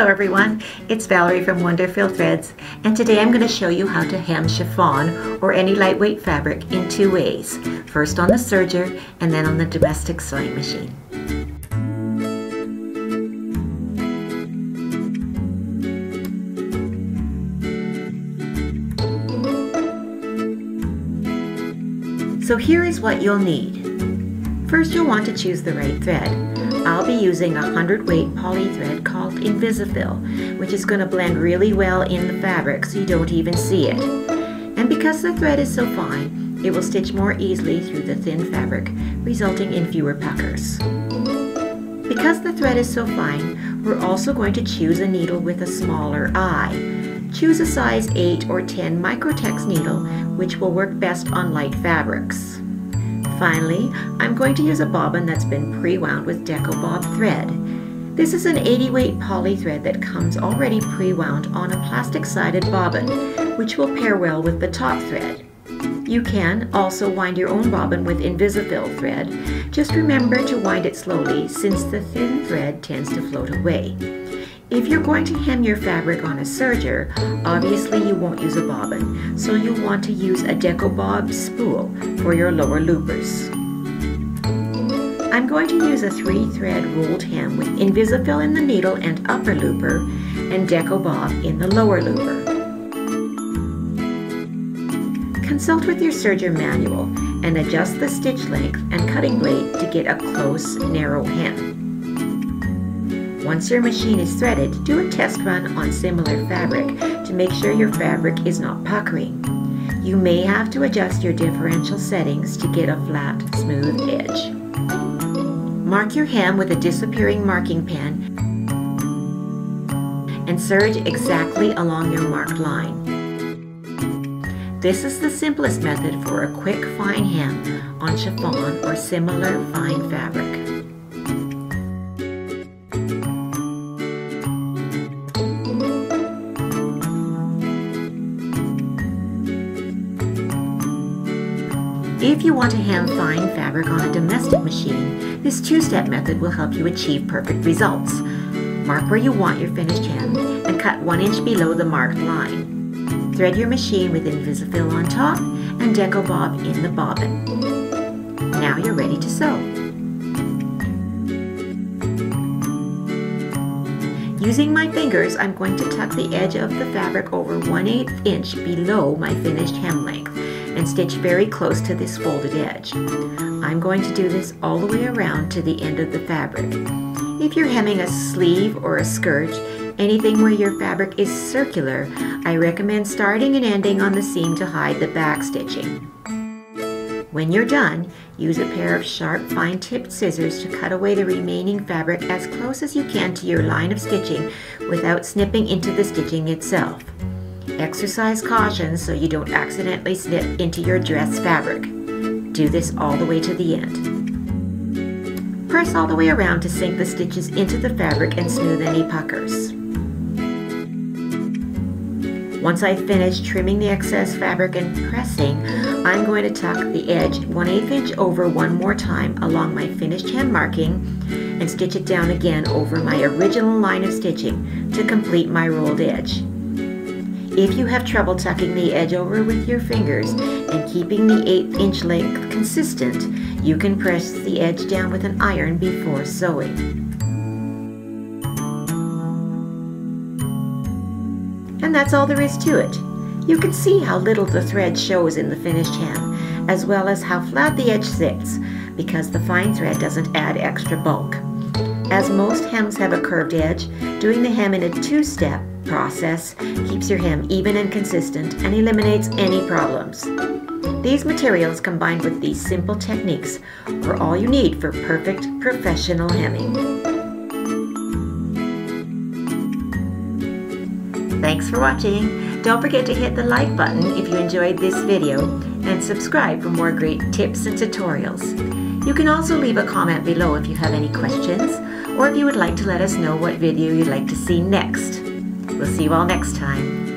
Hello everyone, it's Valerie from WonderFil Threads, and today I'm going to show you how to hem chiffon or any lightweight fabric in two ways. First on the serger and then on the domestic sewing machine. So here is what you'll need. First you'll want to choose the right thread. I'll be using a 100-weight poly thread called Invisifil, which is going to blend really well in the fabric so you don't even see it. And because the thread is so fine, it will stitch more easily through the thin fabric, resulting in fewer puckers. Because the thread is so fine, we're also going to choose a needle with a smaller eye. Choose a size 8 or 10 microtex needle, which will work best on light fabrics. Finally, I'm going to use a bobbin that's been pre-wound with DecoBob thread. This is an 80-weight poly thread that comes already pre-wound on a plastic-sided bobbin, which will pair well with the top thread. You can also wind your own bobbin with Invisifil thread. Just remember to wind it slowly since the thin thread tends to float away. If you're going to hem your fabric on a serger, obviously you won't use a bobbin, so you'll want to use a DecoBob spool for your lower loopers. I'm going to use a 3-thread rolled hem with Invisifil in the needle and upper looper, and DecoBob in the lower looper. Consult with your serger manual and adjust the stitch length and cutting blade to get a close, narrow hem. Once your machine is threaded, do a test run on similar fabric to make sure your fabric is not puckering. You may have to adjust your differential settings to get a flat, smooth edge. Mark your hem with a disappearing marking pen and serge exactly along your marked line. This is the simplest method for a quick, fine hem on chiffon or similar fine fabric. If you want to hem fine fabric on a domestic machine, this two-step method will help you achieve perfect results. Mark where you want your finished hem and cut 1 inch below the marked line. Thread your machine with Invisifil on top and DecoBob in the bobbin. Now you're ready to sew. Using my fingers, I'm going to tuck the edge of the fabric over 1/8 inch below my finished hem length and stitch very close to this folded edge. I'm going to do this all the way around to the end of the fabric. If you're hemming a sleeve or a skirt, anything where your fabric is circular, I recommend starting and ending on the seam to hide the back stitching. When you're done, use a pair of sharp, fine-tipped scissors to cut away the remaining fabric as close as you can to your line of stitching without snipping into the stitching itself. Exercise caution so you don't accidentally snip into your dress fabric. Do this all the way to the end. Press all the way around to sink the stitches into the fabric and smooth any puckers. Once I've finished trimming the excess fabric and pressing, I'm going to tuck the edge 1/8 inch over one more time along my finished hem marking and stitch it down again over my original line of stitching to complete my rolled edge. If you have trouble tucking the edge over with your fingers and keeping the 1/8 inch length consistent, you can press the edge down with an iron before sewing. And that's all there is to it. You can see how little the thread shows in the finished hem, as well as how flat the edge sits, because the fine thread doesn't add extra bulk. As most hems have a curved edge, doing the hem in a two-step process keeps your hem even and consistent and eliminates any problems. These materials combined with these simple techniques are all you need for perfect professional hemming. Thanks for watching. Don't forget to hit the like button if you enjoyed this video and subscribe for more great tips and tutorials. You can also leave a comment below if you have any questions or if you would like to let us know what video you'd like to see next. We'll see you all next time.